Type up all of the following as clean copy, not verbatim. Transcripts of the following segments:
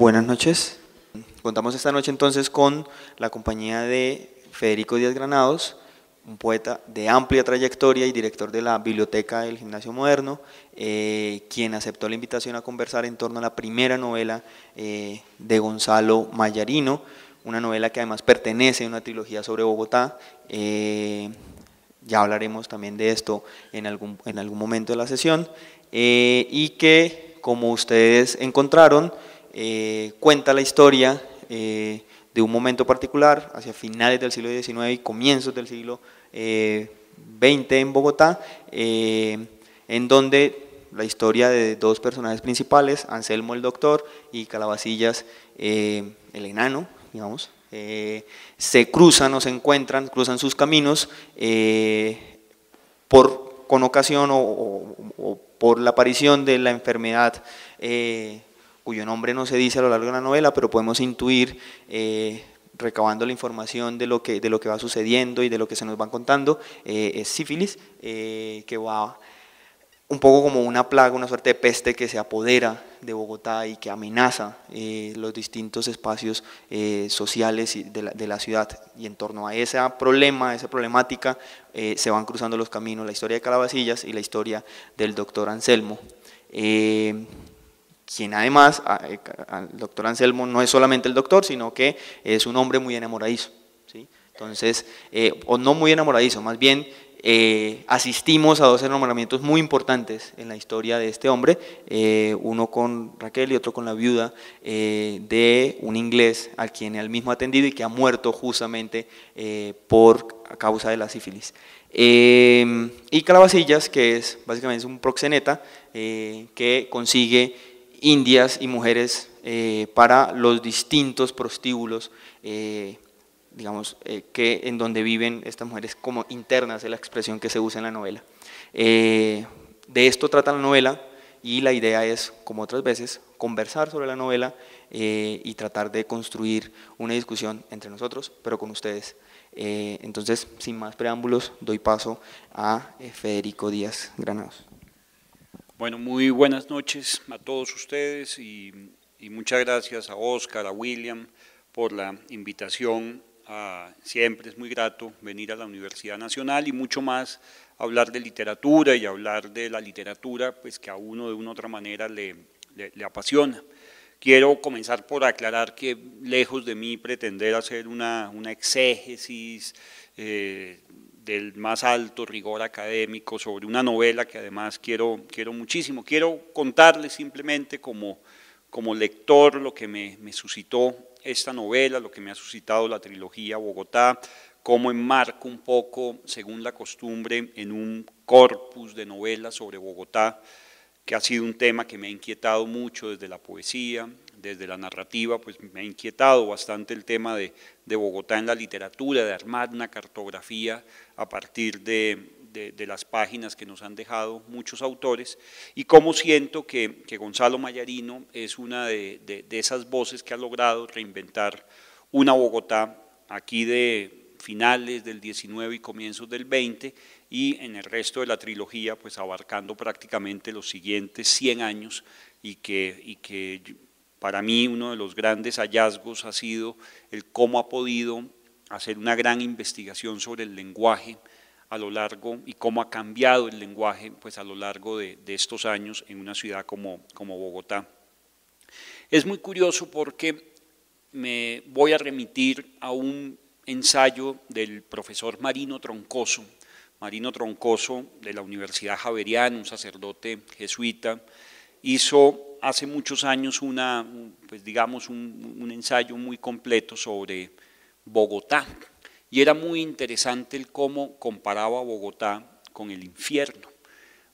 Buenas noches. Contamos esta noche entonces con la compañía de Federico Díaz-Granados, un poeta de amplia trayectoria y director de la Biblioteca del Gimnasio Moderno, quien aceptó la invitación a conversar en torno a la primera novela de Gonzalo Mallarino, una novela que además pertenece a una trilogía sobre Bogotá. Ya hablaremos también de esto en algún momento de la sesión, y que, como ustedes encontraron, cuenta la historia de un momento particular hacia finales del siglo XIX y comienzos del siglo XX en Bogotá, en donde la historia de dos personajes principales, Anselmo el doctor y Calabacillas el enano, digamos, se cruzan o se encuentran, cruzan sus caminos con ocasión o por la aparición de la enfermedad cuyo nombre no se dice a lo largo de la novela, pero podemos intuir, recabando la información de lo que va sucediendo y de lo que se nos van contando, es sífilis, que va un poco como una plaga, una suerte de peste que se apodera de Bogotá y que amenaza los distintos espacios sociales de la ciudad. Y en torno a ese problema, a esa problemática, se van cruzando los caminos, la historia de Calabacillas y la historia del doctor Anselmo. Quien además, el doctor Anselmo no es solamente el doctor, sino que es un hombre muy enamoradizo, ¿sí? Entonces, o no muy enamoradizo, más bien asistimos a dos enamoramientos muy importantes en la historia de este hombre, uno con Raquel y otro con la viuda de un inglés al quien él mismo ha atendido y que ha muerto justamente a causa de la sífilis. Y Calabacillas, que es básicamente un proxeneta que consigue indias y mujeres para los distintos prostíbulos, digamos, que en donde viven estas mujeres como internas, es la expresión que se usa en la novela. De esto trata la novela y la idea es, como otras veces, conversar sobre la novela y tratar de construir una discusión entre nosotros, pero con ustedes. Entonces, sin más preámbulos, doy paso a Federico Díaz-Granados. Bueno, muy buenas noches a todos ustedes y muchas gracias a Oscar, a William por la invitación. Siempre es muy grato venir a la Universidad Nacional y mucho más hablar de literatura y hablar de la literatura pues, que a uno de una u otra manera le apasiona. Quiero comenzar por aclarar que lejos de mí pretender hacer una exégesis del más alto rigor académico sobre una novela que además quiero muchísimo. Quiero contarles simplemente como lector lo que me suscitó esta novela, lo que me ha suscitado la trilogía Bogotá, cómo enmarco un poco, según la costumbre, en un corpus de novelas sobre Bogotá, que ha sido un tema que me ha inquietado mucho desde la poesía, desde la narrativa, pues me ha inquietado bastante el tema de Bogotá en la literatura, de armar una cartografía a partir de las páginas que nos han dejado muchos autores, y cómo siento que Gonzalo Mallarino es una de esas voces que ha logrado reinventar una Bogotá aquí de finales del 19 y comienzos del 20, y en el resto de la trilogía pues abarcando prácticamente los siguientes 100 años, y que para mí uno de los grandes hallazgos ha sido el cómo ha podido hacer una gran investigación sobre el lenguaje a lo largo y cómo ha cambiado el lenguaje pues a lo largo de estos años en una ciudad como Bogotá. Es muy curioso porque me voy a remitir a un ensayo del profesor Marino Troncoso de la Universidad Javeriana, un sacerdote jesuita, hizo hace muchos años pues digamos un ensayo muy completo sobre Bogotá, y era muy interesante el cómo comparaba Bogotá con el infierno.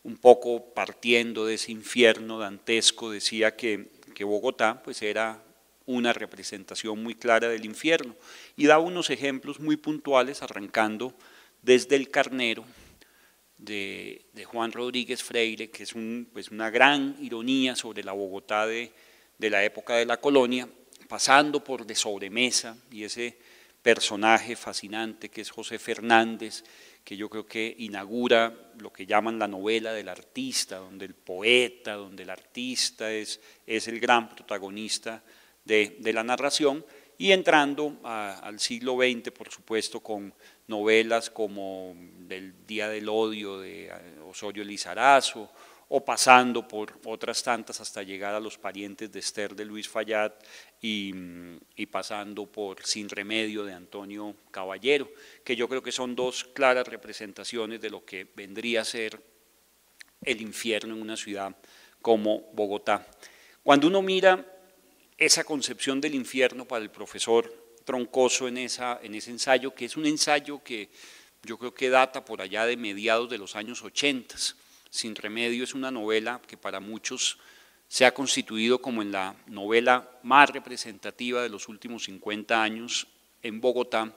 Un poco partiendo de ese infierno dantesco, decía que Bogotá pues era una representación muy clara del infierno, y da unos ejemplos muy puntuales arrancando desde El Carnero de Juan Rodríguez Freile, que es una gran ironía sobre la Bogotá de la época de la colonia, pasando por De Sobremesa y ese personaje fascinante que es José Fernández, que yo creo que inaugura lo que llaman la novela del artista, donde el poeta, donde el artista es el gran protagonista de la narración, y entrando al siglo XX, por supuesto, con novelas como El Día del Odio de Osorio Lizarazo, o pasando por otras tantas hasta llegar a Los Parientes de Esther de Luis Fayad y pasando por Sin Remedio de Antonio Caballero, que yo creo que son dos claras representaciones de lo que vendría a ser el infierno en una ciudad como Bogotá. Cuando uno mira esa concepción del infierno para el profesor Troncoso en ese ensayo, que es un ensayo que yo creo que data por allá de mediados de los años 80, Sin Remedio es una novela que para muchos se ha constituido como en la novela más representativa de los últimos 50 años en Bogotá,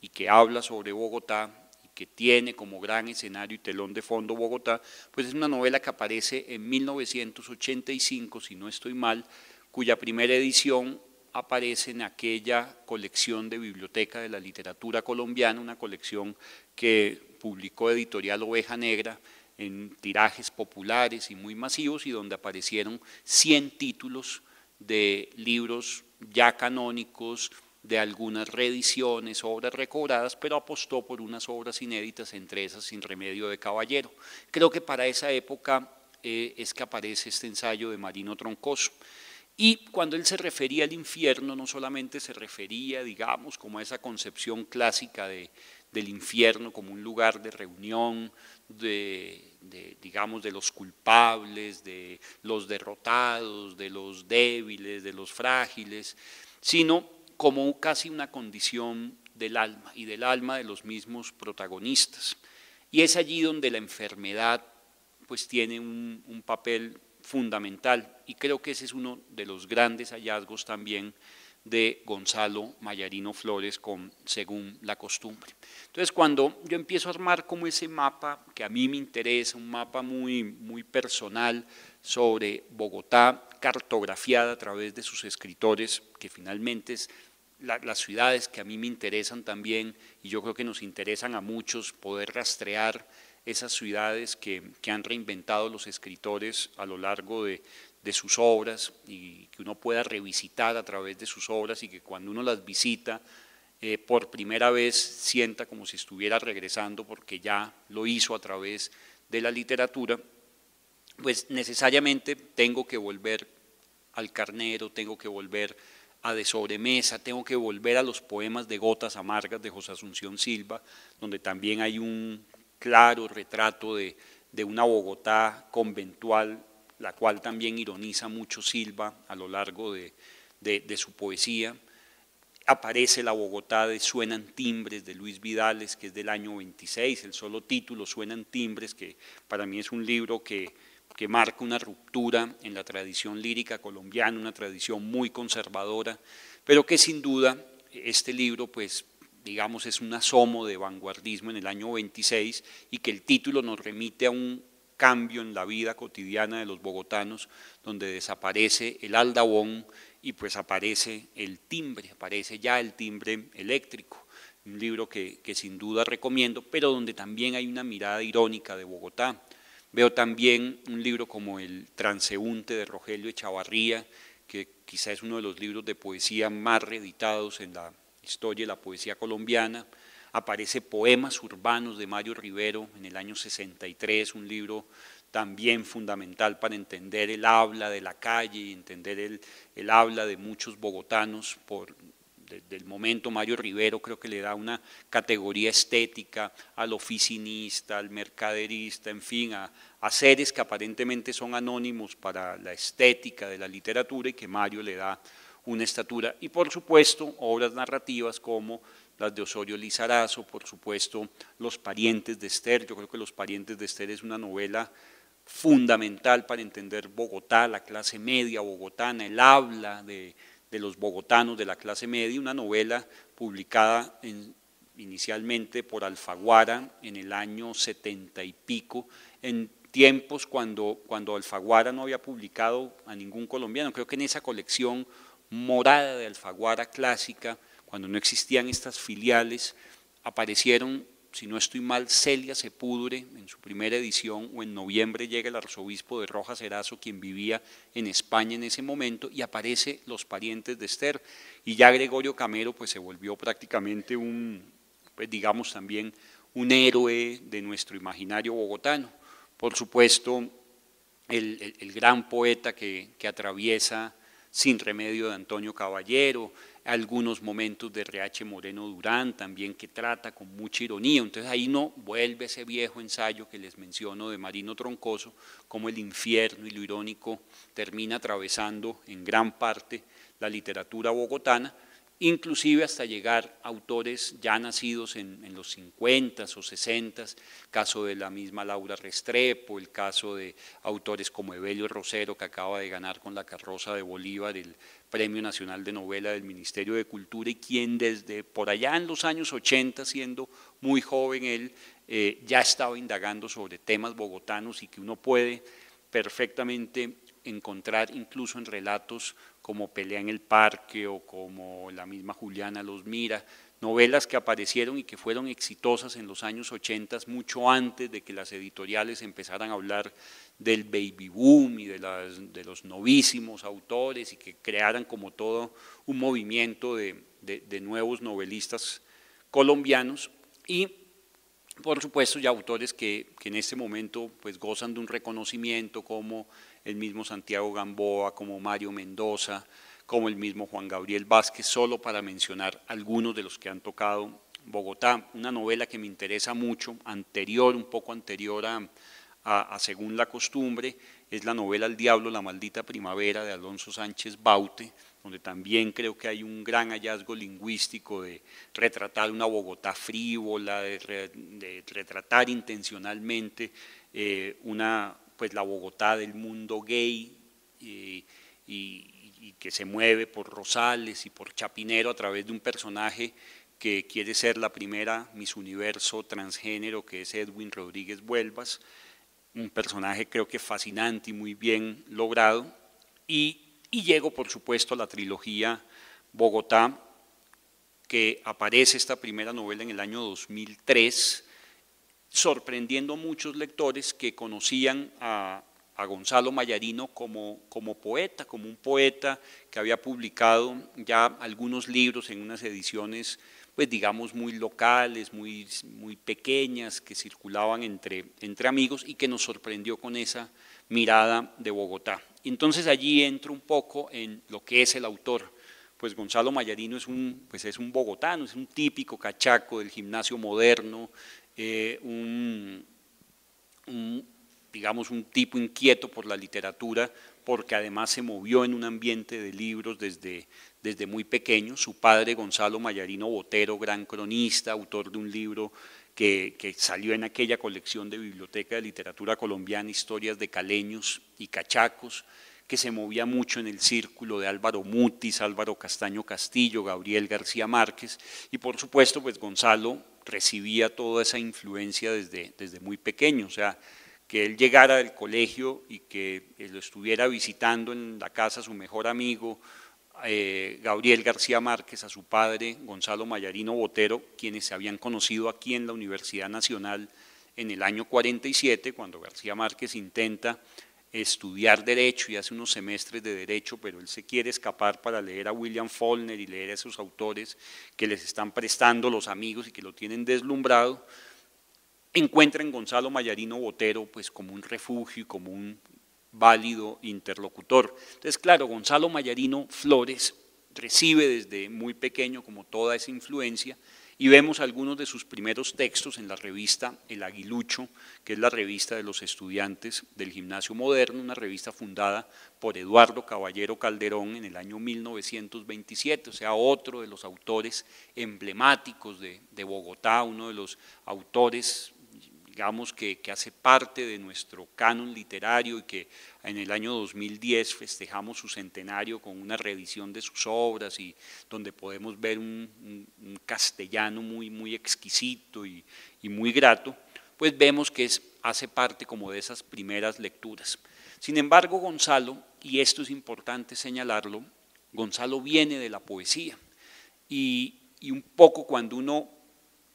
y que habla sobre Bogotá, y que tiene como gran escenario y telón de fondo Bogotá. Pues es una novela que aparece en 1985, si no estoy mal, cuya primera edición aparece en aquella colección de Biblioteca de la Literatura Colombiana, una colección que publicó Editorial Oveja Negra, en tirajes populares y muy masivos, y donde aparecieron 100 títulos de libros ya canónicos, de algunas reediciones, obras recobradas, pero apostó por unas obras inéditas, entre esas Sin Remedio de Caballero. Creo que para esa época es que aparece este ensayo de Marino Troncoso. Y cuando él se refería al infierno, no solamente se refería, digamos, como a esa concepción clásica del infierno como un lugar de reunión, digamos, de los culpables, de los derrotados, de los débiles, de los frágiles, sino como casi una condición del alma, y del alma de los mismos protagonistas. Y es allí donde la enfermedad pues tiene un papel fundamental, y creo que ese es uno de los grandes hallazgos también de Gonzalo Mallarino Flores con Según la Costumbre. Entonces, cuando yo empiezo a armar como ese mapa que a mí me interesa, un mapa muy, muy personal sobre Bogotá, cartografiada a través de sus escritores, que finalmente es las ciudades que a mí me interesan también, y yo creo que nos interesan a muchos poder rastrear esas ciudades que han reinventado los escritores a lo largo de sus obras, y que uno pueda revisitar a través de sus obras, y que cuando uno las visita por primera vez sienta como si estuviera regresando, porque ya lo hizo a través de la literatura. Pues necesariamente tengo que volver al Carnero, tengo que volver a De Sobremesa, tengo que volver a los poemas de Gotas Amargas de José Asunción Silva, donde también hay un claro retrato de una Bogotá conventual, la cual también ironiza mucho Silva a lo largo de su poesía. Aparece la Bogotá de Suenan Timbres, de Luis Vidales, que es del año 26, el solo título, Suenan Timbres, que para mí es un libro que marca una ruptura en la tradición lírica colombiana, una tradición muy conservadora, pero que sin duda este libro, pues, digamos, es un asomo de vanguardismo en el año 26, y que el título nos remite a un cambio en la vida cotidiana de los bogotanos, donde desaparece el aldabón y pues aparece el timbre, aparece ya el timbre eléctrico. Un libro que sin duda recomiendo, pero donde también hay una mirada irónica de Bogotá. Veo también un libro como El Transeúnte de Rogelio Echavarría, que quizá es uno de los libros de poesía más reeditados en la historia de la poesía colombiana. Aparece Poemas Urbanos de Mario Rivero en el año 63, un libro también fundamental para entender el habla de la calle y entender el habla de muchos bogotanos. Desde el momento, Mario Rivero creo que le da una categoría estética al oficinista, al mercaderista, en fin, a seres que aparentemente son anónimos para la estética de la literatura, y que Mario le da una estatura. Y por supuesto, obras narrativas como las de Osorio Lizarazo, por supuesto, Los Parientes de Esther. Yo creo que Los Parientes de Esther es una novela fundamental para entender Bogotá, la clase media bogotana, el habla de los bogotanos de la clase media, una novela publicada inicialmente por Alfaguara en el año 70 y pico, en tiempos cuando Alfaguara no había publicado a ningún colombiano. Creo que en esa colección morada de Alfaguara clásica, cuando no existían estas filiales, aparecieron si no estoy mal, Celia se pudre en su primera edición, o en noviembre llega el arzobispo de Rojas Erazo, quien vivía en España en ese momento, y aparece Los Parientes de Esther, y ya Gregorio Camero pues se volvió prácticamente un, pues, digamos también un héroe de nuestro imaginario bogotano. Por supuesto, el gran poeta que atraviesa Sin Remedio de Antonio Caballero, algunos momentos de R.H. Moreno Durán también, que trata con mucha ironía. Entonces ahí no vuelve ese viejo ensayo que les menciono de Marino Troncoso, cómo el infierno y lo irónico termina atravesando en gran parte la literatura bogotana, inclusive hasta llegar a autores ya nacidos en los 50s o 60s, caso de la misma Laura Restrepo, el caso de autores como Evelio Rosero, que acaba de ganar con La Carroza de Bolívar el Premio Nacional de Novela del Ministerio de Cultura, y quien desde por allá en los años 80, siendo muy joven él, ya estaba indagando sobre temas bogotanos, y que uno puede perfectamente encontrar incluso en relatos como Pelea en el Parque o como la misma Juliana los Mira, novelas que aparecieron y que fueron exitosas en los años 80, mucho antes de que las editoriales empezaran a hablar del baby boom y de los novísimos autores, y que crearan como todo un movimiento de nuevos novelistas colombianos, y por supuesto ya autores que en este momento pues gozan de un reconocimiento como el mismo Santiago Gamboa, como Mario Mendoza, como el mismo Juan Gabriel Vázquez, solo para mencionar algunos de los que han tocado Bogotá. Una novela que me interesa mucho, anterior, un poco anterior a Según la Costumbre, es la novela El Diablo, la Maldita Primavera, de Alonso Sánchez Baute, donde también creo que hay un gran hallazgo lingüístico de retratar una Bogotá frívola, de retratar intencionalmente pues la Bogotá del mundo gay, y que se mueve por Rosales y por Chapinero a través de un personaje que quiere ser la primera Miss Universo transgénero, que es Edwin Rodríguez Vuelvas, un personaje creo que fascinante y muy bien logrado. Y llego, por supuesto, a la trilogía Bogotá, que aparece esta primera novela en el año 2003, sorprendiendo a muchos lectores que conocían a Gonzalo Mallarino como poeta, como un poeta que había publicado ya algunos libros en unas ediciones, pues digamos muy locales, muy pequeñas, que circulaban entre amigos, y que nos sorprendió con esa mirada de Bogotá. Entonces allí entro un poco en lo que es el autor. Pues Gonzalo Mallarino es un bogotano, es un típico cachaco del Gimnasio Moderno, digamos un tipo inquieto por la literatura, porque además se movió en un ambiente de libros desde muy pequeño. Su padre, Gonzalo Mallarino Botero, gran cronista, autor de un libro que salió en aquella colección de Biblioteca de Literatura Colombiana, Historias de Caleños y Cachacos, que se movía mucho en el círculo de Álvaro Mutis, Álvaro Castaño Castillo, Gabriel García Márquez, y por supuesto pues Gonzalo recibía toda esa influencia desde muy pequeño. O sea, que él llegara del colegio y que lo estuviera visitando en la casa su mejor amigo, Gabriel García Márquez, a su padre, Gonzalo Mallarino Botero, quienes se habían conocido aquí en la Universidad Nacional en el año 47, cuando García Márquez intenta estudiar Derecho y hace unos semestres de Derecho, pero él se quiere escapar para leer a William Faulkner y leer a esos autores que les están prestando los amigos y que lo tienen deslumbrado. Encuentra en Gonzalo Mallarino Botero pues como un refugio y como un válido interlocutor. Entonces, claro, Gonzalo Mallarino Flores recibe desde muy pequeño como toda esa influencia, y vemos algunos de sus primeros textos en la revista El Aguilucho, que es la revista de los estudiantes del Gimnasio Moderno, una revista fundada por Eduardo Caballero Calderón en el año 1927, o sea, otro de los autores emblemáticos de Bogotá, uno de los autores, digamos, que hace parte de nuestro canon literario, y que en el año 2010 festejamos su centenario con una reedición de sus obras, y donde podemos ver un castellano muy exquisito y muy grato. Pues vemos que hace parte como de esas primeras lecturas. Sin embargo, Gonzalo, y esto es importante señalarlo, Gonzalo viene de la poesía, y un poco cuando uno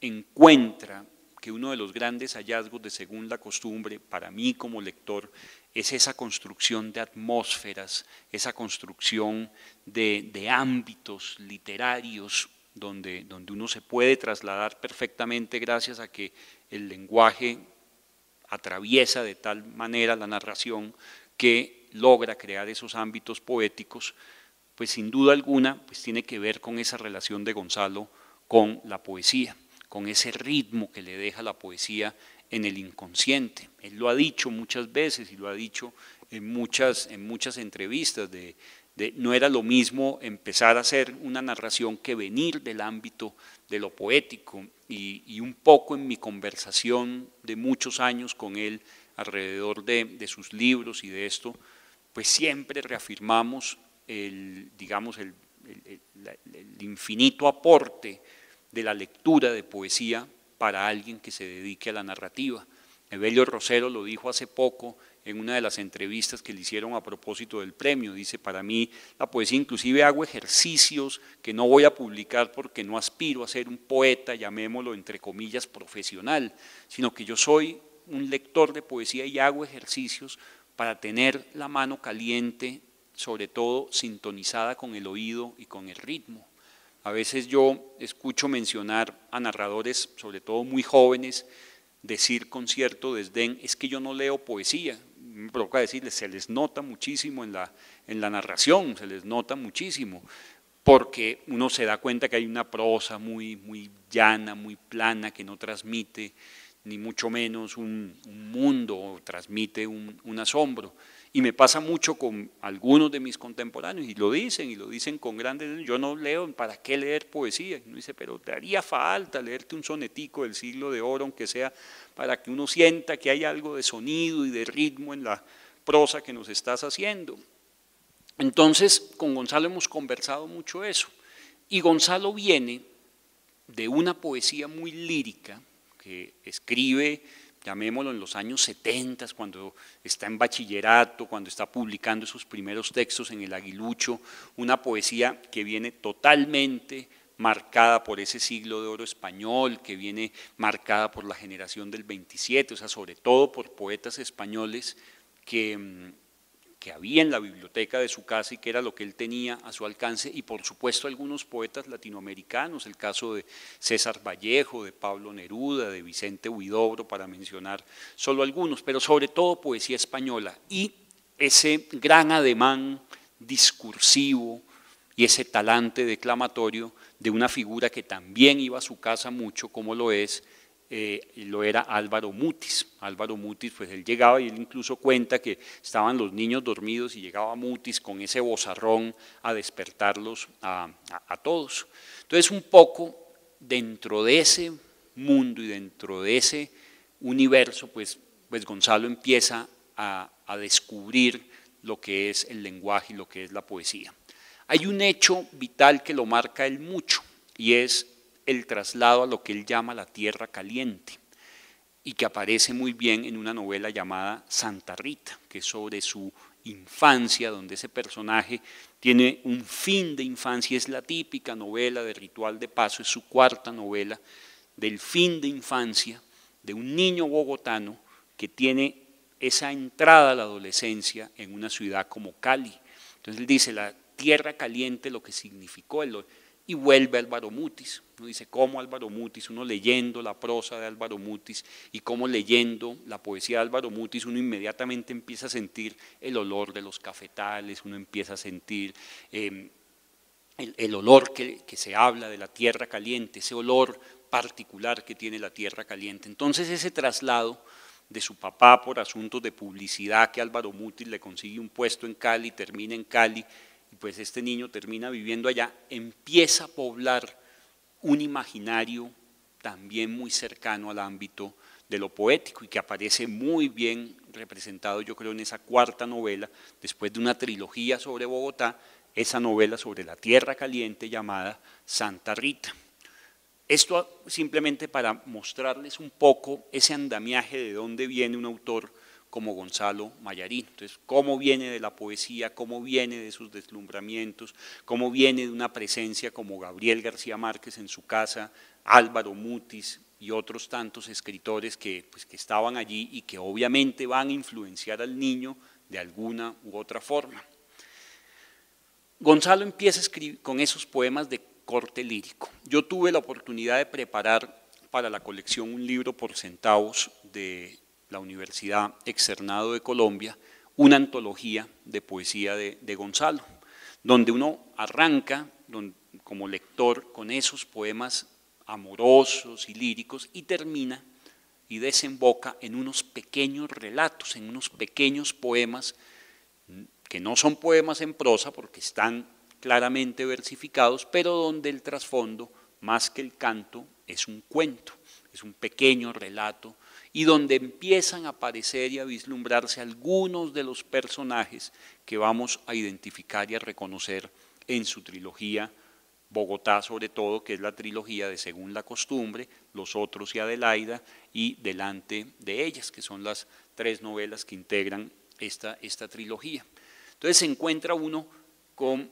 encuentra que uno de los grandes hallazgos de Según la Costumbre, para mí como lector, es esa construcción de atmósferas, esa construcción de ámbitos literarios donde uno se puede trasladar perfectamente gracias a que el lenguaje atraviesa de tal manera la narración que logra crear esos ámbitos poéticos, pues sin duda alguna pues tiene que ver con esa relación de Gonzalo con la poesía, con ese ritmo que le deja la poesía en el inconsciente. Él lo ha dicho muchas veces y lo ha dicho en muchas entrevistas, no era lo mismo empezar a hacer una narración que venir del ámbito de lo poético, y un poco en mi conversación de muchos años con él alrededor de sus libros y de esto, pues siempre reafirmamos el infinito aporte de la lectura de poesía para alguien que se dedique a la narrativa. Evelio Rosero lo dijo hace poco en una de las entrevistas que le hicieron a propósito del premio. Dice, para mí la poesía, inclusive hago ejercicios que no voy a publicar porque no aspiro a ser un poeta, llamémoslo entre comillas, profesional, sino que yo soy un lector de poesía y hago ejercicios para tener la mano caliente, sobre todo sintonizada con el oído y con el ritmo. A veces yo escucho mencionar a narradores, sobre todo muy jóvenes, decir con cierto desdén, es que yo no leo poesía. Me provoca decirles, se les nota muchísimo en la narración, se les nota muchísimo, porque uno se da cuenta que hay una prosa muy llana, muy plana, que no transmite ni mucho menos un mundo, o transmite un asombro. Y me pasa mucho con algunos de mis contemporáneos, y lo dicen con grandes, yo no leo, ¿para qué leer poesía? Y uno dice, pero te haría falta leerte un sonetico del siglo de oro, aunque sea para que uno sienta que hay algo de sonido y de ritmo en la prosa que nos estás haciendo. Entonces, con Gonzalo hemos conversado mucho eso, y Gonzalo viene de una poesía muy lírica que escribe, llamémoslo, en los años 70, cuando está en bachillerato, cuando está publicando sus primeros textos en El Aguilucho, una poesía que viene totalmente marcada por ese siglo de oro español, que viene marcada por la generación del 27, o sea, sobre todo por poetas españoles que había en la biblioteca de su casa y que era lo que él tenía a su alcance, y por supuesto algunos poetas latinoamericanos, el caso de César Vallejo, de Pablo Neruda, de Vicente Huidobro, para mencionar solo algunos, pero sobre todo poesía española, y ese gran ademán discursivo y ese talante declamatorio de una figura que también iba a su casa mucho, como lo era Álvaro Mutis. Álvaro Mutis, pues él llegaba y él incluso cuenta que estaban los niños dormidos y llegaba Mutis con ese vozarrón a despertarlos a todos. Entonces, un poco dentro de ese mundo y dentro de ese universo, pues Gonzalo empieza a descubrir lo que es el lenguaje y lo que es la poesía. Hay un hecho vital que lo marca él mucho, y es el traslado a lo que él llama la tierra caliente, y que aparece muy bien en una novela llamada Santa Rita, que es sobre su infancia, donde ese personaje tiene un fin de infancia. Es la típica novela de ritual de paso, es su cuarta novela del fin de infancia de un niño bogotano que tiene esa entrada a la adolescencia en una ciudad como Cali. Entonces él dice la tierra caliente, lo que significó el... Y vuelve Álvaro Mutis. Uno dice, ¿cómo Álvaro Mutis? Uno leyendo la prosa de Álvaro Mutis y cómo leyendo la poesía de Álvaro Mutis, uno inmediatamente empieza a sentir el olor de los cafetales, uno empieza a sentir el olor que se habla de la tierra caliente, ese olor particular que tiene la tierra caliente. Entonces ese traslado de su papá por asuntos de publicidad, que Álvaro Mutis le consigue un puesto en Cali, termina en Cali, pues este niño termina viviendo allá, empieza a poblar un imaginario también muy cercano al ámbito de lo poético, y que aparece muy bien representado, yo creo, en esa cuarta novela, después de una trilogía sobre Bogotá, esa novela sobre la tierra caliente llamada Santa Rita. Esto simplemente para mostrarles un poco ese andamiaje de dónde viene un autor como Gonzalo Mallarino. Entonces, cómo viene de la poesía, cómo viene de sus deslumbramientos, cómo viene de una presencia como Gabriel García Márquez en su casa, Álvaro Mutis, y otros tantos escritores que estaban allí y que obviamente van a influenciar al niño de alguna u otra forma. Gonzalo empieza a escribir con esos poemas de corte lírico. Yo tuve la oportunidad de preparar para la colección un libro por centavos de la Universidad Externado de Colombia, una antología de poesía de Gonzalo, donde uno arranca como lector con esos poemas amorosos y líricos y termina y desemboca en unos pequeños relatos, en unos pequeños poemas que no son poemas en prosa porque están claramente versificados, pero donde el trasfondo, más que el canto, es un cuento, es un pequeño relato, y donde empiezan a aparecer y a vislumbrarse algunos de los personajes que vamos a identificar y a reconocer en su trilogía, Bogotá sobre todo, que es la trilogía de Según la Costumbre, Los Otros y Adelaida, y Delante de Ellas, que son las tres novelas que integran esta trilogía. Entonces se encuentra uno con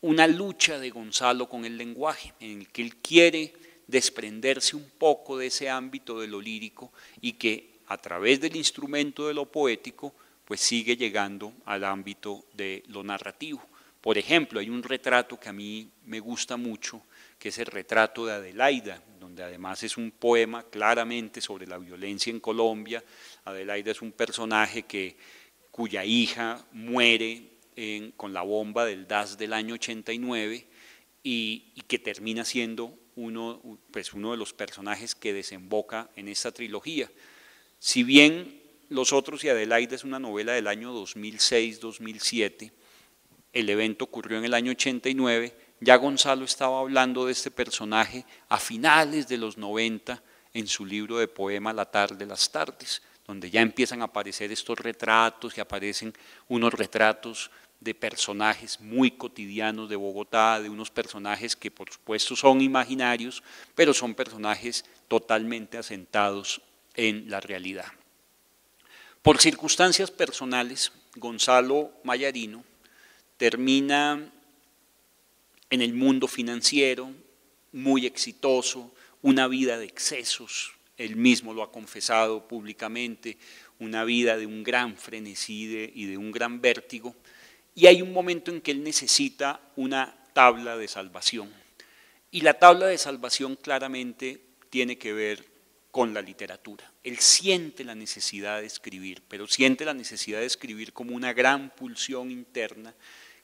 una lucha de Gonzalo con el lenguaje, en el que él quiere desprenderse un poco de ese ámbito de lo lírico y que a través del instrumento de lo poético pues sigue llegando al ámbito de lo narrativo. Por ejemplo, hay un retrato que a mí me gusta mucho, que es el retrato de Adelaida, donde además es un poema claramente sobre la violencia en Colombia. Adelaida es un personaje cuya hija muere con la bomba del DAS del año 89 y que termina siendo uno de los personajes que desemboca en esta trilogía. Si bien Los Otros y Adelaida es una novela del año 2006-2007, el evento ocurrió en el año 89, ya Gonzalo estaba hablando de este personaje a finales de los 90 en su libro de poema La tarde, las tardes, donde ya empiezan a aparecer estos retratos y aparecen unos retratos de personajes muy cotidianos de Bogotá, de unos personajes que por supuesto son imaginarios, pero son personajes totalmente asentados en la realidad. Por circunstancias personales, Gonzalo Mallarino termina en el mundo financiero, muy exitoso, una vida de excesos, él mismo lo ha confesado públicamente, una vida de un gran frenesí y de un gran vértigo, y hay un momento en que él necesita una tabla de salvación. Y la tabla de salvación claramente tiene que ver con la literatura. Él siente la necesidad de escribir, pero siente la necesidad de escribir como una gran pulsión interna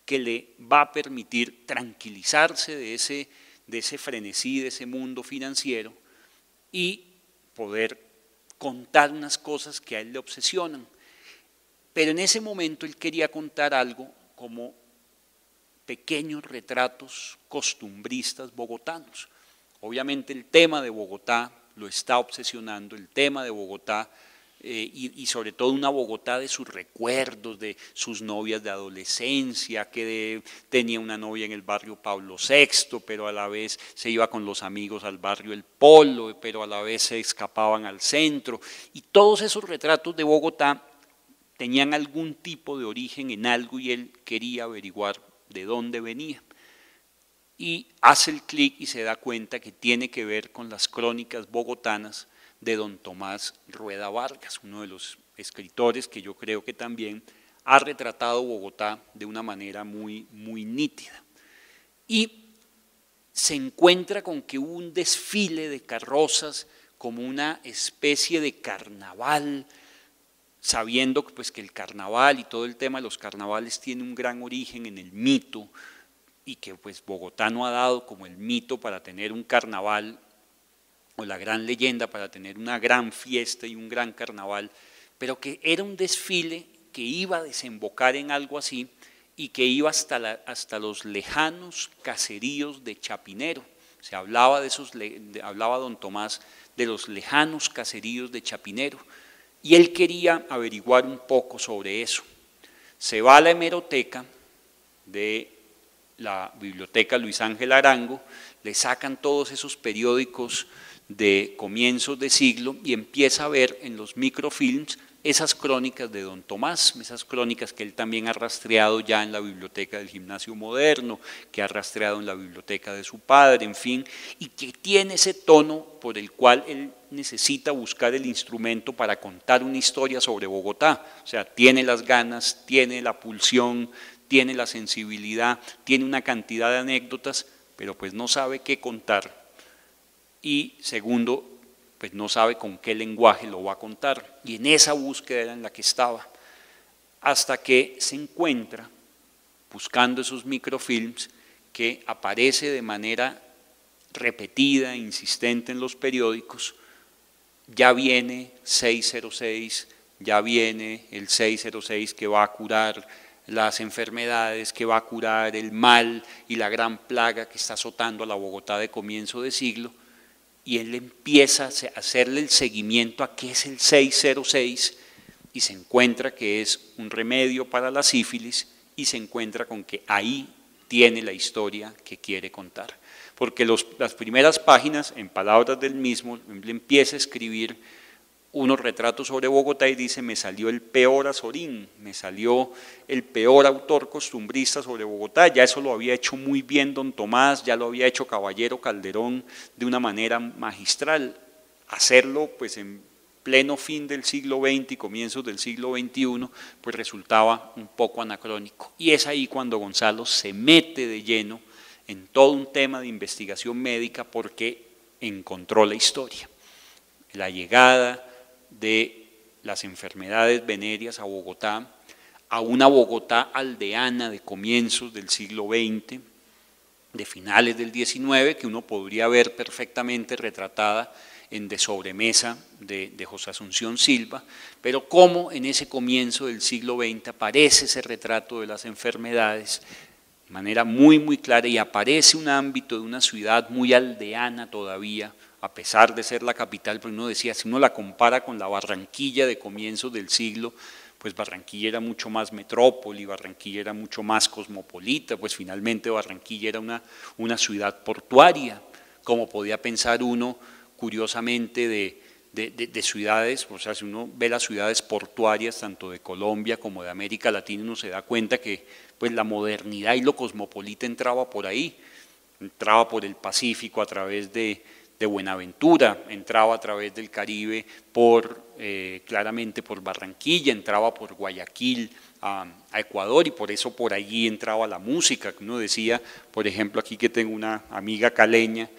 que le va a permitir tranquilizarse de ese frenesí, de ese mundo financiero y poder contar unas cosas que a él le obsesionan. Pero en ese momento él quería contar algo como pequeños retratos costumbristas bogotanos. Obviamente el tema de Bogotá lo está obsesionando, el tema de Bogotá y sobre todo una Bogotá de sus recuerdos, de sus novias de adolescencia, tenía una novia en el barrio Pablo VI, pero a la vez se iba con los amigos al barrio El Polo, pero a la vez se escapaban al centro. Y todos esos retratos de Bogotá tenían algún tipo de origen en algo y él quería averiguar de dónde venía. Y hace el clic y se da cuenta que tiene que ver con las crónicas bogotanas de don Tomás Rueda Vargas, uno de los escritores que yo creo que también ha retratado Bogotá de una manera muy, muy nítida. Y se encuentra con que hubo un desfile de carrozas como una especie de carnaval, sabiendo pues, que el carnaval y todo el tema de los carnavales tiene un gran origen en el mito y que pues, Bogotá no ha dado como el mito para tener un carnaval o la gran leyenda para tener una gran fiesta y un gran carnaval, pero que era un desfile que iba a desembocar en algo así y que iba hasta los lejanos caseríos de Chapinero. Se hablaba hablaba don Tomás de los lejanos caseríos de Chapinero. Y él quería averiguar un poco sobre eso. Se va a la hemeroteca de la biblioteca Luis Ángel Arango, le sacan todos esos periódicos de comienzos de siglo y empieza a ver en los microfilms esas crónicas de don Tomás, esas crónicas que él también ha rastreado ya en la biblioteca del Gimnasio Moderno, que ha rastreado en la biblioteca de su padre, en fin, y que tiene ese tono por el cual él necesita buscar el instrumento para contar una historia sobre Bogotá. O sea, tiene las ganas, tiene la pulsión, tiene la sensibilidad, tiene una cantidad de anécdotas, pero pues no sabe qué contar. Y segundo, pues no sabe con qué lenguaje lo va a contar, y en esa búsqueda era en la que estaba, hasta que se encuentra, buscando esos microfilms, que aparece de manera repetida, insistente en los periódicos, ya viene 606, ya viene el 606 que va a curar las enfermedades, que va a curar el mal y la gran plaga que está azotando a la Bogotá de comienzo de siglo, y él empieza a hacerle el seguimiento a qué es el 606 y se encuentra que es un remedio para la sífilis y se encuentra con que ahí tiene la historia que quiere contar. Porque las primeras páginas, en palabras del mismo, le empieza a escribir unos retratos sobre Bogotá y dice, me salió el peor Azorín, me salió el peor autor costumbrista sobre Bogotá, ya eso lo había hecho muy bien don Tomás, ya lo había hecho Caballero Calderón de una manera magistral. Hacerlo pues en pleno fin del siglo XX y comienzos del siglo XXI, pues resultaba un poco anacrónico. Y es ahí cuando Gonzalo se mete de lleno en todo un tema de investigación médica porque encontró la historia, la llegada de las enfermedades venéreas a Bogotá, a una Bogotá aldeana de comienzos del siglo XX, de finales del XIX, que uno podría ver perfectamente retratada en De Sobremesa de José Asunción Silva, pero cómo en ese comienzo del siglo XX aparece ese retrato de las enfermedades de manera muy, muy clara y aparece un ámbito de una ciudad muy aldeana todavía, a pesar de ser la capital, pero uno decía, si uno la compara con la Barranquilla de comienzos del siglo, pues Barranquilla era mucho más metrópoli, Barranquilla era mucho más cosmopolita, pues finalmente Barranquilla era una ciudad portuaria, como podía pensar uno, curiosamente, de ciudades, o sea, si uno ve las ciudades portuarias, tanto de Colombia como de América Latina, uno se da cuenta que pues, la modernidad y lo cosmopolita entraba por ahí, entraba por el Pacífico a través de Buenaventura, entraba a través del Caribe claramente por Barranquilla, entraba por Guayaquil a Ecuador y por eso por allí entraba la música. Uno decía, por ejemplo, aquí que tengo una amiga caleña,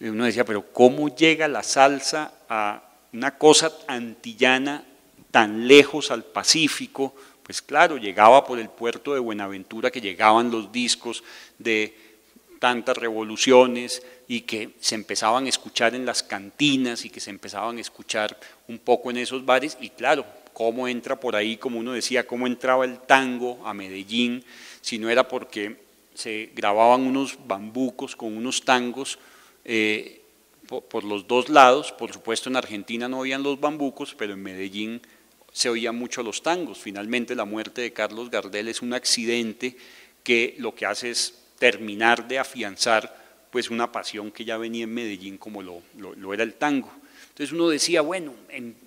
uno decía, pero ¿cómo llega la salsa a una cosa antillana tan lejos al Pacífico? Pues claro, llegaba por el puerto de Buenaventura que llegaban los discos de tantas revoluciones y que se empezaban a escuchar en las cantinas y que se empezaban a escuchar un poco en esos bares y claro, cómo entra por ahí, como uno decía, cómo entraba el tango a Medellín, si no era porque se grababan unos bambucos con unos tangos por los dos lados, por supuesto en Argentina no oían los bambucos, pero en Medellín se oían mucho los tangos, finalmente la muerte de Carlos Gardel es un accidente que lo que hace es terminar de afianzar pues una pasión que ya venía en Medellín como lo era el tango. Entonces uno decía, bueno,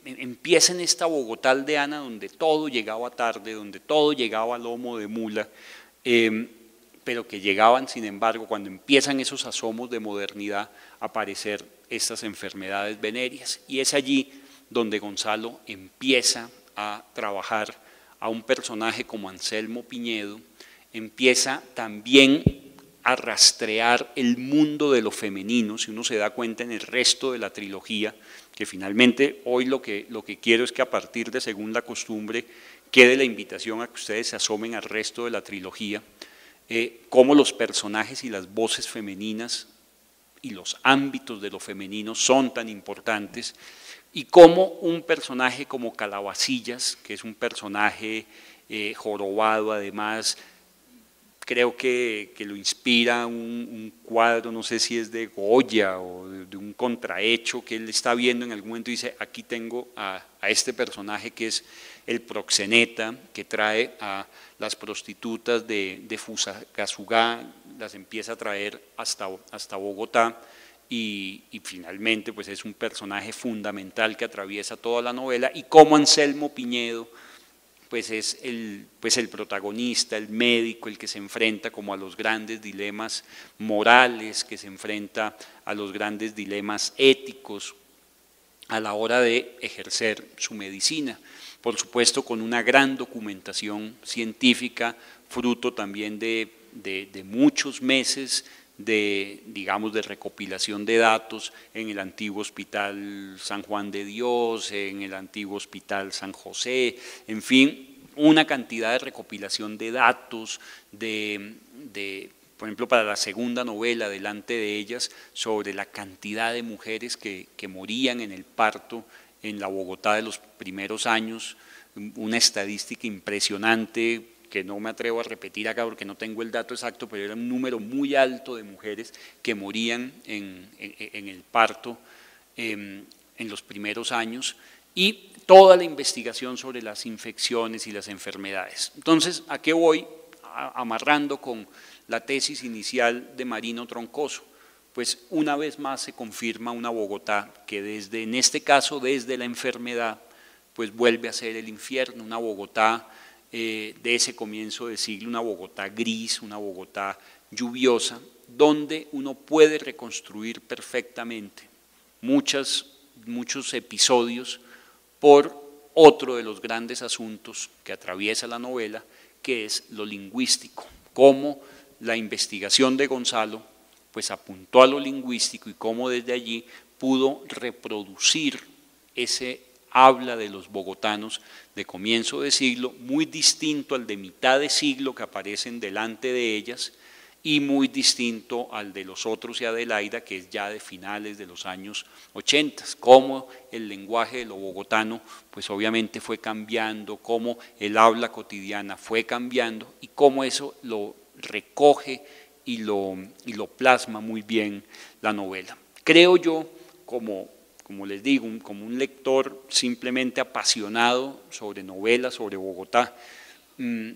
empieza en esta Bogotá aldeana donde todo llegaba tarde, donde todo llegaba a lomo de mula, pero que llegaban, sin embargo, cuando empiezan esos asomos de modernidad a aparecer estas enfermedades venéreas. Y es allí donde Gonzalo empieza a trabajar a un personaje como Anselmo Piñedo, empieza también a rastrear el mundo de lo femenino, si uno se da cuenta en el resto de la trilogía, que finalmente hoy lo que quiero es que a partir de Según la Costumbre quede la invitación a que ustedes se asomen al resto de la trilogía, cómo los personajes y las voces femeninas y los ámbitos de lo femenino son tan importantes, y cómo un personaje como Calabacillas, que es un personaje jorobado además, creo que lo inspira un cuadro, no sé si es de Goya o de un contrahecho que él está viendo en algún momento y dice, aquí tengo a este personaje que es el proxeneta, que trae a las prostitutas de Fusagasugá, las empieza a traer hasta Bogotá y finalmente pues es un personaje fundamental que atraviesa toda la novela, y como Anselmo Piñedo pues es el protagonista, el médico, el que se enfrenta como a los grandes dilemas morales, que se enfrenta a los grandes dilemas éticos a la hora de ejercer su medicina. Por supuesto, con una gran documentación científica, fruto también de muchos meses de recopilación de datos en el antiguo Hospital San Juan de Dios, en el antiguo Hospital San José, en fin, una cantidad de recopilación de datos, por ejemplo, para la segunda novela, Delante de Ellas, sobre la cantidad de mujeres que morían en el parto en la Bogotá de los primeros años, una estadística impresionante, que no me atrevo a repetir acá porque no tengo el dato exacto, pero era un número muy alto de mujeres que morían en el parto en los primeros años, y toda la investigación sobre las infecciones y las enfermedades. Entonces, ¿a qué voy? Amarrando con la tesis inicial de Marino Troncoso, pues una vez más se confirma una Bogotá que en este caso, desde la enfermedad, pues vuelve a ser el infierno, una Bogotá de ese comienzo de siglo, una Bogotá gris, una Bogotá lluviosa, donde uno puede reconstruir perfectamente muchos episodios por otro de los grandes asuntos que atraviesa la novela, que es lo lingüístico, cómo la investigación de Gonzalo pues apuntó a lo lingüístico y cómo desde allí pudo reproducir ese habla de los bogotanos de comienzo de siglo, muy distinto al de mitad de siglo que aparecen Delante de Ellas y muy distinto al de Los Otros y Adelaida, que es ya de finales de los años 80, cómo el lenguaje de lo bogotano pues obviamente fue cambiando, cómo el habla cotidiana fue cambiando y cómo eso lo recoge y lo plasma muy bien la novela. Creo yo, como les digo, como un lector simplemente apasionado sobre novelas, sobre Bogotá,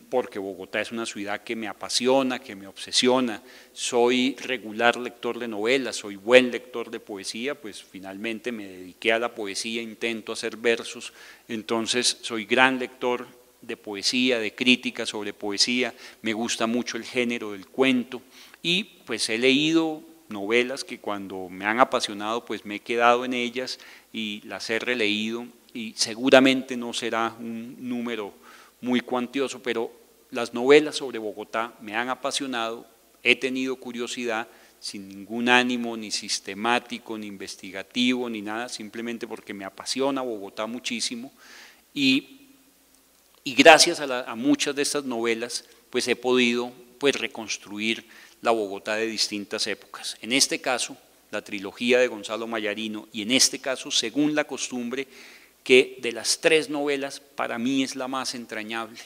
porque Bogotá es una ciudad que me apasiona, que me obsesiona, soy regular lector de novelas, soy buen lector de poesía, pues finalmente me dediqué a la poesía, intento hacer versos, entonces soy gran lector de poesía, de crítica sobre poesía, me gusta mucho el género del cuento y pues he leído novelas que cuando me han apasionado pues me he quedado en ellas y las he releído, y seguramente no será un número muy cuantioso, pero las novelas sobre Bogotá me han apasionado, he tenido curiosidad sin ningún ánimo ni sistemático, ni investigativo, ni nada, simplemente porque me apasiona Bogotá muchísimo, y gracias a muchas de estas novelas pues he podido pues reconstruir la Bogotá de distintas épocas. En este caso, la trilogía de Gonzalo Mallarino, y en este caso, Según la Costumbre, que de las tres novelas para mí es la más entrañable.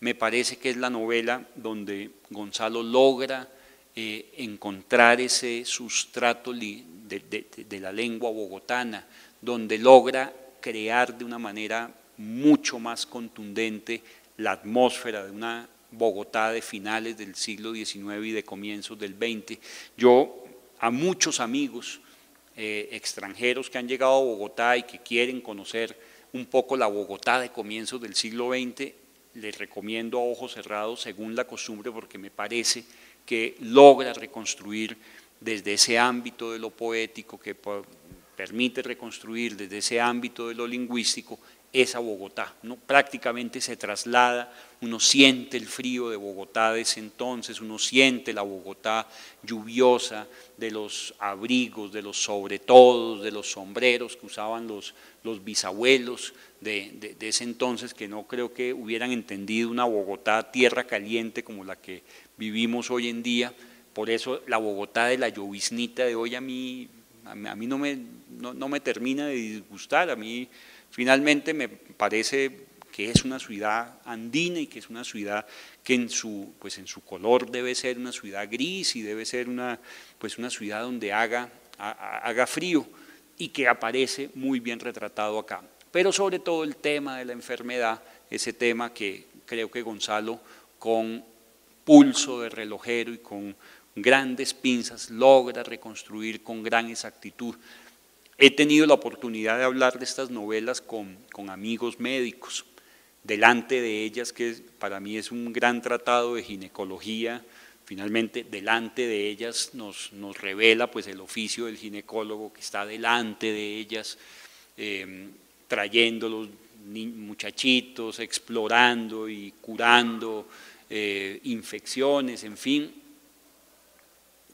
Me parece que es la novela donde Gonzalo logra encontrar ese sustrato de la lengua bogotana, donde logra crear de una manera mucho más contundente la atmósfera de una Bogotá de finales del siglo XIX y de comienzos del XX. Yo a muchos amigos extranjeros que han llegado a Bogotá y que quieren conocer un poco la Bogotá de comienzos del siglo XX, les recomiendo a ojos cerrados Según la Costumbre, porque me parece que logra reconstruir desde ese ámbito de lo poético, que permite reconstruir desde ese ámbito de lo lingüístico, esa Bogotá, ¿no? Prácticamente se traslada, uno siente el frío de Bogotá de ese entonces, uno siente la Bogotá lluviosa de los abrigos, de los sobretodos, de los sombreros que usaban los bisabuelos de ese entonces, que no creo que hubieran entendido una Bogotá tierra caliente como la que vivimos hoy en día. Por eso la Bogotá de la lloviznita de hoy a mí no me termina de disgustar, a mí finalmente me parece que es una ciudad andina y que es una ciudad que en su color debe ser una ciudad gris y debe ser una ciudad donde haga frío, y que aparece muy bien retratado acá. Pero sobre todo el tema de la enfermedad, ese tema que creo que Gonzalo, con pulso de relojero y con grandes pinzas, logra reconstruir con gran exactitud. He tenido la oportunidad de hablar de estas novelas con amigos médicos. Delante de ellas, que para mí es un gran tratado de ginecología, finalmente delante de ellas nos revela pues, el oficio del ginecólogo que está delante de ellas, trayéndolos muchachitos, explorando y curando infecciones, en fin.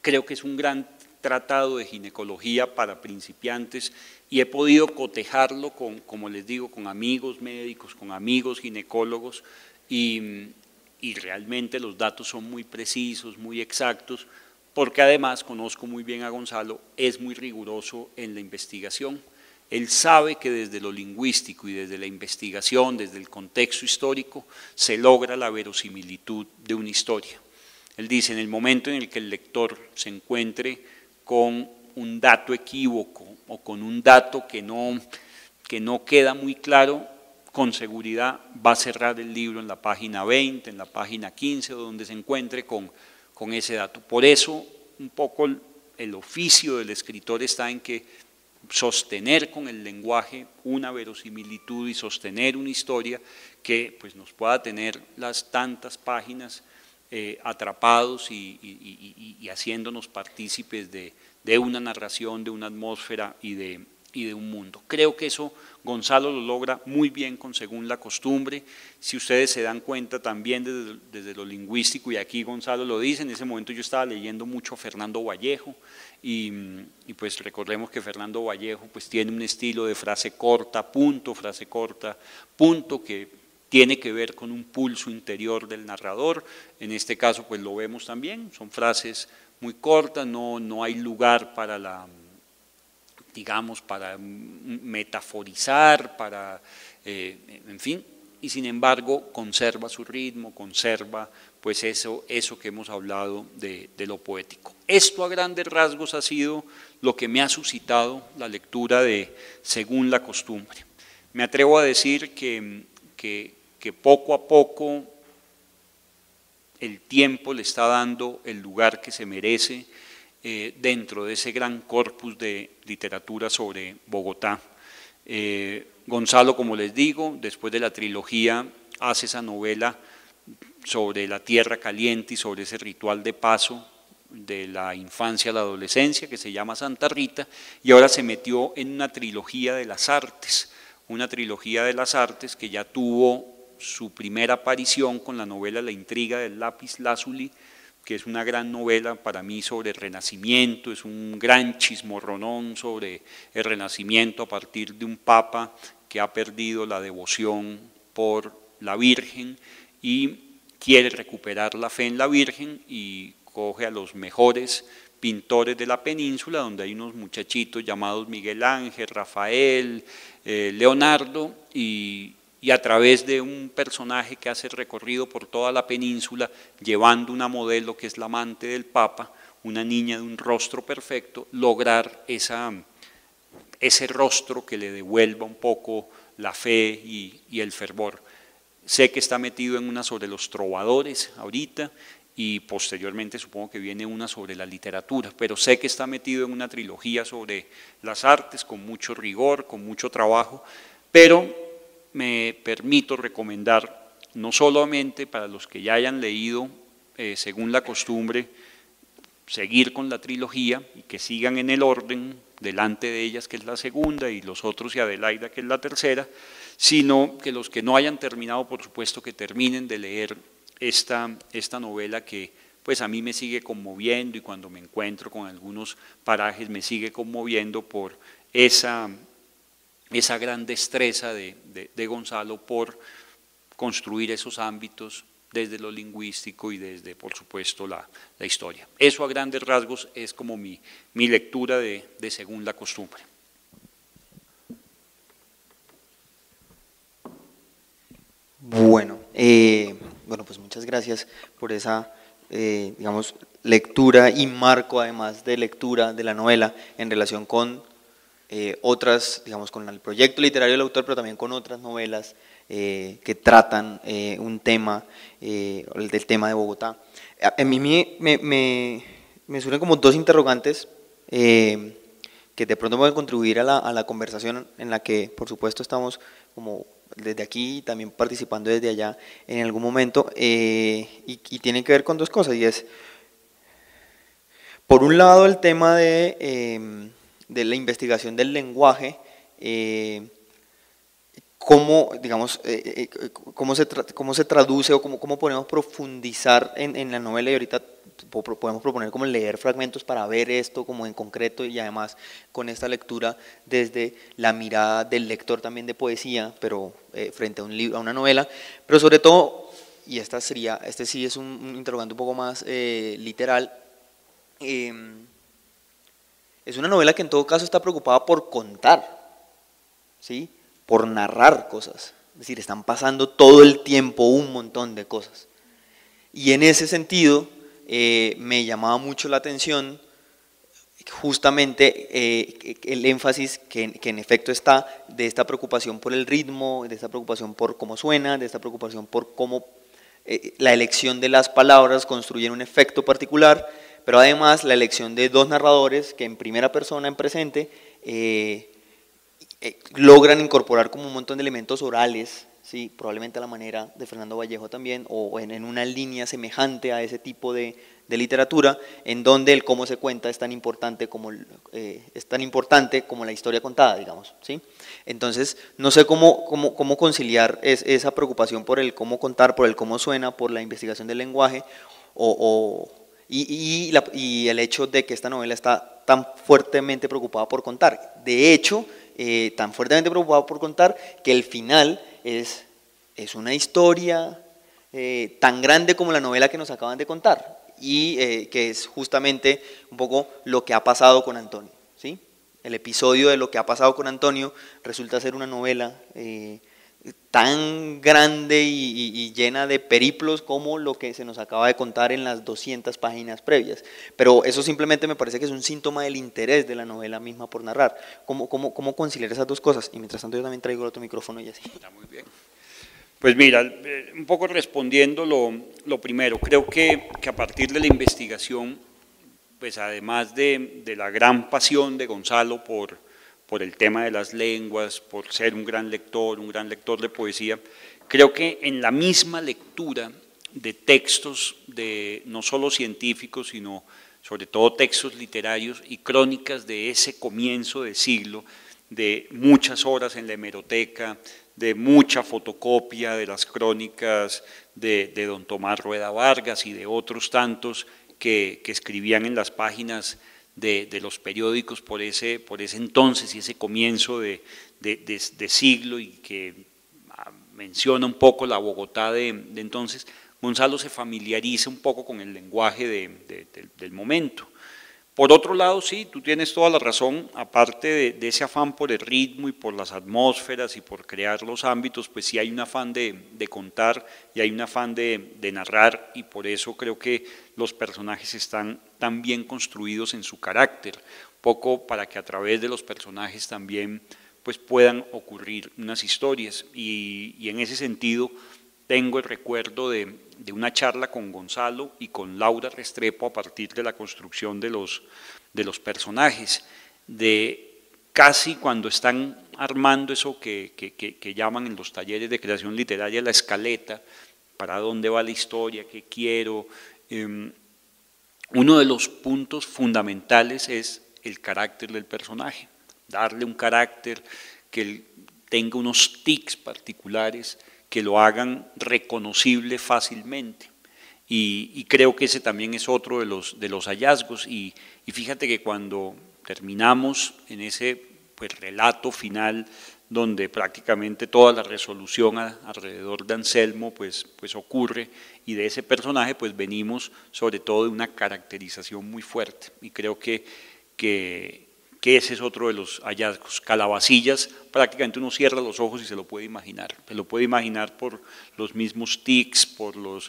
Creo que es un gran tratado de ginecología para principiantes y he podido cotejarlo, como les digo, con amigos médicos, con amigos ginecólogos y realmente los datos son muy precisos, muy exactos, porque además conozco muy bien a Gonzalo, es muy riguroso en la investigación. Él sabe que desde lo lingüístico y desde la investigación, desde el contexto histórico, se logra la verosimilitud de una historia. Él dice, en el momento en el que el lector se encuentre con un dato equívoco o con un dato que no queda muy claro, con seguridad va a cerrar el libro en la página 20, en la página 15, donde se encuentre con ese dato. Por eso, un poco el oficio del escritor está en que sostener con el lenguaje una verosimilitud y sostener una historia que pues, nos pueda tener las tantas páginas atrapados y haciéndonos partícipes de una narración, de una atmósfera y de un mundo. Creo que eso Gonzalo lo logra muy bien con Según la Costumbre. Si ustedes se dan cuenta también desde lo lingüístico, y aquí Gonzalo lo dice, en ese momento yo estaba leyendo mucho a Fernando Vallejo, y pues recordemos que Fernando Vallejo pues tiene un estilo de frase corta, punto, que tiene que ver con un pulso interior del narrador. En este caso pues lo vemos también, son frases muy cortas, no hay lugar para la… digamos, para metaforizar, para, en fin, y sin embargo conserva su ritmo, conserva pues eso que hemos hablado de lo poético. Esto a grandes rasgos ha sido lo que me ha suscitado la lectura de Según la Costumbre. Me atrevo a decir que poco a poco el tiempo le está dando el lugar que se merece, dentro de ese gran corpus de literatura sobre Bogotá. Gonzalo, como les digo, después de la trilogía hace esa novela sobre la tierra caliente y sobre ese ritual de paso de la infancia a la adolescencia que se llama Santa Rita, y ahora se metió en una trilogía de las artes, que ya tuvo su primera aparición con la novela La intriga del lápiz lazuli, que es una gran novela para mí sobre el Renacimiento, es un gran chismorronón sobre el Renacimiento a partir de un papa que ha perdido la devoción por la Virgen y quiere recuperar la fe en la Virgen y coge a los mejores pintores de la península, donde hay unos muchachitos llamados Miguel Ángel, Rafael, Leonardo, y a través de un personaje que hace recorrido por toda la península, llevando una modelo que es la amante del Papa, una niña de un rostro perfecto, lograr ese rostro que le devuelva un poco la fe y el fervor. Sé que está metido en una sobre los trovadores ahorita, y posteriormente supongo que viene una sobre la literatura, pero sé que está metido en una trilogía sobre las artes, con mucho rigor, con mucho trabajo, pero me permito recomendar, no solamente para los que ya hayan leído Según la Costumbre, seguir con la trilogía y que sigan en el orden, Delante de Ellas, que es la segunda, y Los Otros y Adelaida, que es la tercera, sino que los que no hayan terminado, por supuesto, que terminen de leer esta novela que pues a mí me sigue conmoviendo, y cuando me encuentro con algunos parajes me sigue conmoviendo por esa gran destreza de Gonzalo por construir esos ámbitos desde lo lingüístico y desde, por supuesto, la historia. Eso a grandes rasgos es como mi lectura de Según la Costumbre. Bueno, pues muchas gracias por esa, lectura y marco, además de lectura de la novela en relación con otras, con el proyecto literario del autor, pero también con otras novelas que tratan un tema, el del tema de Bogotá. A mí Me surgen como dos interrogantes que de pronto pueden contribuir a la conversación en la que, por supuesto, estamos como desde aquí y también participando desde allá en algún momento, y tienen que ver con dos cosas, y es, por un lado, el tema de la investigación del lenguaje, cómo, digamos, cómo se traduce o cómo podemos profundizar en la novela, y ahorita podemos proponer como leer fragmentos para ver esto como en concreto, y además con esta lectura desde la mirada del lector también de poesía, pero frente a un libro, a una novela, pero sobre todo, y este sí es un interrogante un poco más literal, es una novela que en todo caso está preocupada por contar, ¿sí?, por narrar cosas, es decir, están pasando todo el tiempo un montón de cosas. Y en ese sentido me llamaba mucho la atención justamente el énfasis que en efecto está de esta preocupación por el ritmo, de esta preocupación por cómo suena, de esta preocupación por cómo la elección de las palabras construye un efecto particular, pero además la elección de dos narradores que en primera persona, en presente, logran incorporar como un montón de elementos orales, ¿sí?, probablemente a la manera de Fernando Vallejo también, o en una línea semejante a ese tipo de literatura, en donde el cómo se cuenta es tan importante como la historia contada, digamos, ¿sí? Entonces, no sé cómo conciliar esa preocupación por el cómo contar, por el cómo suena, por la investigación del lenguaje, y el hecho de que esta novela está tan fuertemente preocupada por contar. De hecho, tan fuertemente preocupado por contar que el final es una historia tan grande como la novela que nos acaban de contar, y que es justamente un poco lo que ha pasado con Antonio, ¿sí? El episodio de lo que ha pasado con Antonio resulta ser una novela tan grande y llena de periplos como lo que se nos acaba de contar en las 200 páginas previas, pero eso simplemente me parece que es un síntoma del interés de la novela misma por narrar. ¿Cómo conciliar esas dos cosas? Y mientras tanto yo también traigo el otro micrófono y así. Está muy bien. Pues mira, un poco respondiendo lo primero, creo que a partir de la investigación, pues además de la gran pasión de Gonzalo por el tema de las lenguas, por ser un gran lector de poesía, creo que en la misma lectura de textos, de no solo científicos, sino sobre todo textos literarios y crónicas de ese comienzo de siglo, de muchas horas en la hemeroteca, de mucha fotocopia de las crónicas de don Tomás Rueda Vargas y de otros tantos que escribían en las páginas de los periódicos por ese entonces y ese comienzo de siglo, y que menciona un poco la Bogotá de entonces, Gonzalo se familiariza un poco con el lenguaje del momento. Por otro lado, sí, tú tienes toda la razón, aparte de ese afán por el ritmo y por las atmósferas y por crear los ámbitos, pues sí hay un afán de contar y hay un afán de narrar, y por eso creo que los personajes están tan bien construidos en su carácter, un poco para que a través de los personajes también pues puedan ocurrir unas historias, y en ese sentido tengo el recuerdo de una charla con Gonzalo y con Laura Restrepo a partir de la construcción de los personajes, de casi cuando están armando eso que llaman en los talleres de creación literaria la escaleta, para dónde va la historia, qué quiero… Uno de los puntos fundamentales es el carácter del personaje, darle un carácter que él tenga unos tics particulares que lo hagan reconocible fácilmente, y creo que ese también es otro de los hallazgos, y fíjate que cuando terminamos en ese pues, relato final donde prácticamente toda la resolución alrededor de Anselmo pues ocurre, y de ese personaje pues venimos sobre todo de una caracterización muy fuerte, y creo que ese es otro de los hallazgos. Calabacillas, prácticamente uno cierra los ojos y se lo puede imaginar por los mismos tics, por los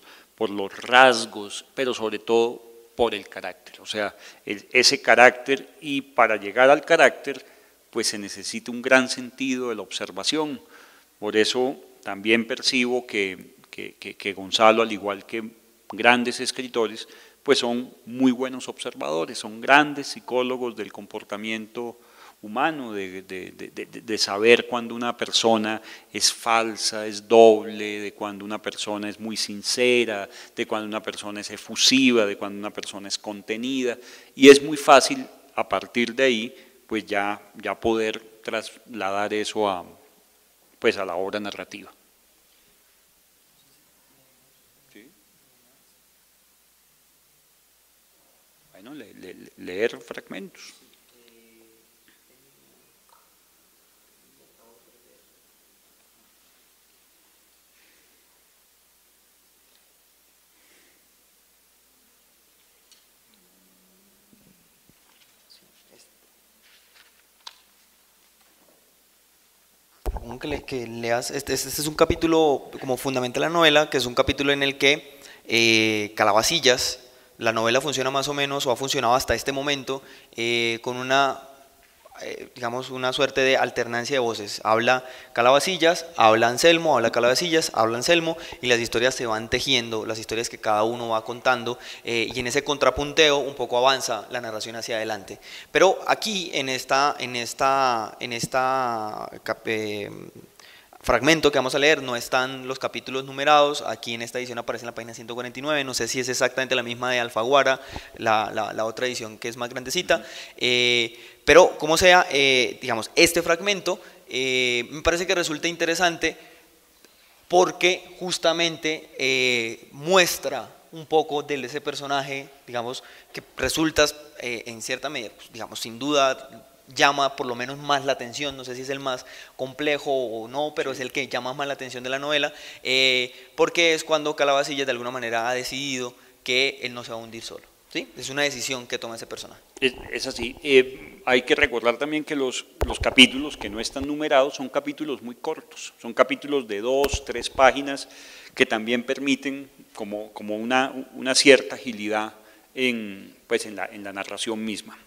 rasgos, pero sobre todo por el carácter, o sea, ese carácter, y para llegar al carácter pues se necesita un gran sentido de la observación. Por eso también percibo que Gonzalo, al igual que grandes escritores, pues son muy buenos observadores, son grandes psicólogos del comportamiento humano, de saber cuando una persona es falsa, es doble, de cuando una persona es muy sincera, de cuando una persona es efusiva, de cuando una persona es contenida, y es muy fácil a partir de ahí pues ya poder trasladar eso a, pues a la obra narrativa. ¿Sí? Bueno, leer fragmentos. Que leas, este es un capítulo como fundamental de la novela, que es un capítulo en el que Calabacillas, la novela funciona más o menos, o ha funcionado hasta este momento, con una, digamos, una suerte de alternancia de voces. Habla Calabacillas, habla Anselmo, habla Calabacillas, habla Anselmo, y las historias se van tejiendo, las historias que cada uno va contando, y en ese contrapunteo un poco avanza la narración hacia adelante. Pero aquí, en este fragmento que vamos a leer, no están los capítulos numerados. Aquí en esta edición aparece en la página 149, no sé si es exactamente la misma de Alfaguara, la otra edición que es más grandecita, pero como sea, digamos, este fragmento me parece que resulta interesante porque justamente muestra un poco de ese personaje, digamos, que resulta en cierta medida, pues, digamos, sin duda llama por lo menos más la atención, no sé si es el más complejo o no, pero es el que llama más la atención de la novela, porque es cuando Calabacillas de alguna manera ha decidido que él no se va a hundir solo, ¿sí? Es una decisión que toma ese personaje. Es así, hay que recordar también que los capítulos que no están numerados son capítulos muy cortos, son capítulos de 2, 3 páginas que también permiten como una cierta agilidad en, pues en la narración misma.